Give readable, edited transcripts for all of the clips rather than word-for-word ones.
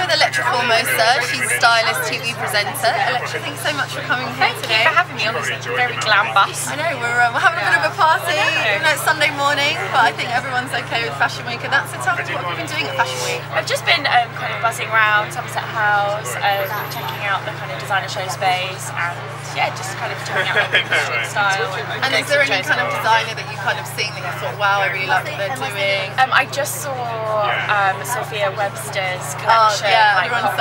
here with Electra Formosa. She's a stylist, TV presenter. Electra, thanks so much for coming here today. Thank you for having me. Honestly, very glam bus. I know, we're having a bit of a party. You know, it's Sunday morning, but I think everyone's okay with Fashion Week, and that's the time. What have you been doing at Fashion Week? I've just been kind of buzzing around Somerset House, checking out the kind of designer show space, and yeah, just kind of checking out my street style. And is there any kind of designer that you've kind of seen that you thought, wow, I really like what they're doing? I just saw Sophia Webster's collection, and it looks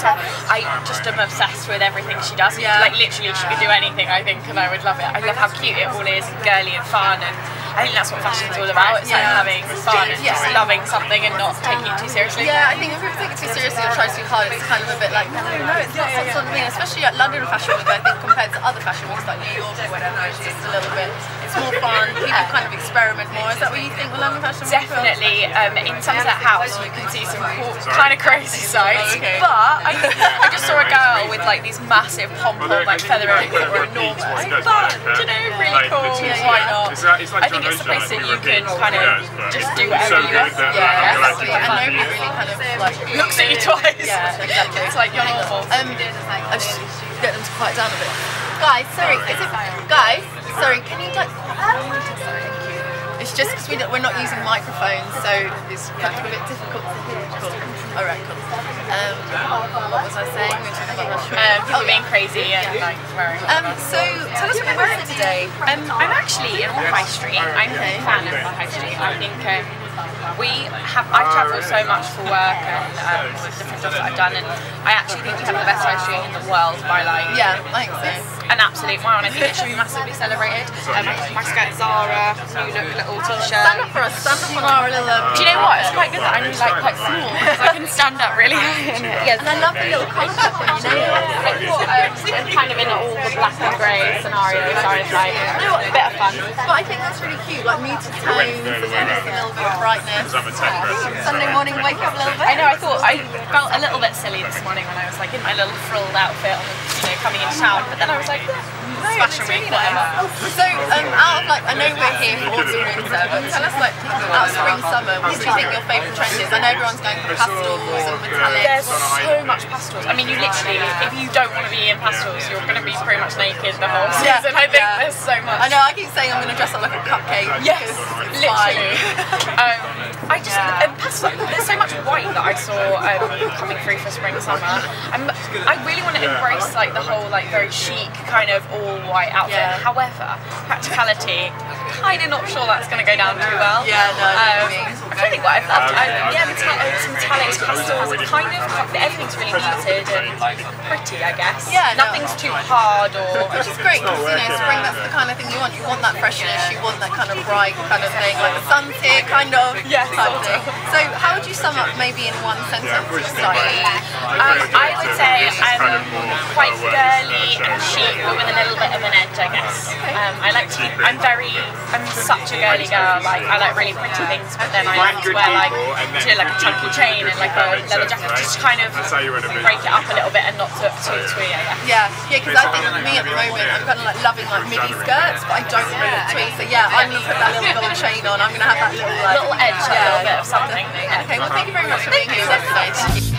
so, I just am obsessed with everything she does. Yeah. Like literally, she could do anything, I think, and I would love it. I love how cute it all is, and girly and fun, and I think that's what fashion's all about. It's like having fun and just loving something and not taking it too seriously. Yeah, I think if people take it too seriously or try too hard, it's kind of a bit like, no, it's not some sort of thing. Especially at London Fashion Week, I think, compared to other fashion weeks like New York or whatever, it's just a little bit, it's more fun, people kind of experiment more. Is that what you think with London Fashion Week? Definitely. In Somerset House, you can see some kind of crazy sides, but I just saw a girl with like these massive pom-pom like feather earrings that were enormous, but you know, really cool. Why not? I think it's the place that you can kind of just do whatever you want. Yeah, exactly. And nobody really kind of like looks at you twice. Yeah, exactly. It's like you're normal. I should get them to quiet down a bit. Guys, sorry. Can you like? It's just because we're not using microphones, so it's kind of a bit difficult to hear. Cool. All right, cool. What was I saying? We were talking about Russia. People being crazy and like wearing. So tell us what we're wearing today. I'm actually in on High Street. I'm a fan of High Street. I think. I've travelled so much for work and with different jobs that I've done, and I actually think we have the best high street in the world by like an absolute wow, and I think it should be massively celebrated. My skirt Zara, new look little t-shirt. Stand up for us, stand up for our little. Do you know what? It's quite good that I'm like quite small, so I can stand up really high in it. Yes, and I love the little concept thing, you know. I thought I'm kind of in all the black and grey scenarios. I was like, you know what, a bit of fun. But I think that's really cute, like muted tones and just a little bit of brightness. Sunday morning, wake up a little bit. I know. I felt a little bit silly this morning when I was like in my little frilled outfit, you know, coming into town. But then I was like, no, Fashion Week, whatever. So, out of like, I know we're here for autumn winter, but tell us like out of spring summer, what do you think your favourite trend is? I know everyone's going for pastels and metallics. There's so much pastels. I mean, you literally, if you don't want to be in pastels, you're going to be pretty much naked the whole season. I think there's so much. I know. I keep saying I'm going to dress up like a cupcake. Yes, literally. I just pastels. There's so much white that I saw coming through for spring summer. I really want to embrace like the whole like very chic kind of all white outfit. Yeah. However, practicality, kind of not sure that's going to go down too well. Yeah, no. I really what I've loved. Metallics, pastels, kind of everything's really muted and pretty, I guess. Yeah. Nothing's too hard or. Which is great because you know spring. That's the kind of thing you want. You want that freshness. You want that kind of bright kind of thing, like the sun's here, kind of. Yeah. So how would you sum up maybe in one sentence your style? I would say I'm quite girly and chic, but with a little bit of an edge, I guess. I'm such a girly girl. Like I like really pretty things, but then I like to wear like, you know, like a chunky chain and like a leather jacket, just kind of break it up a little bit and not look too twee, I guess. Yeah, because I think for me at the moment I'm kind of like loving like midi skirts, but I don't want to look twee. So I'm gonna put that little gold chain on. I'm gonna have that little edge. A little bit of something. Okay, well, thank you very much for being here.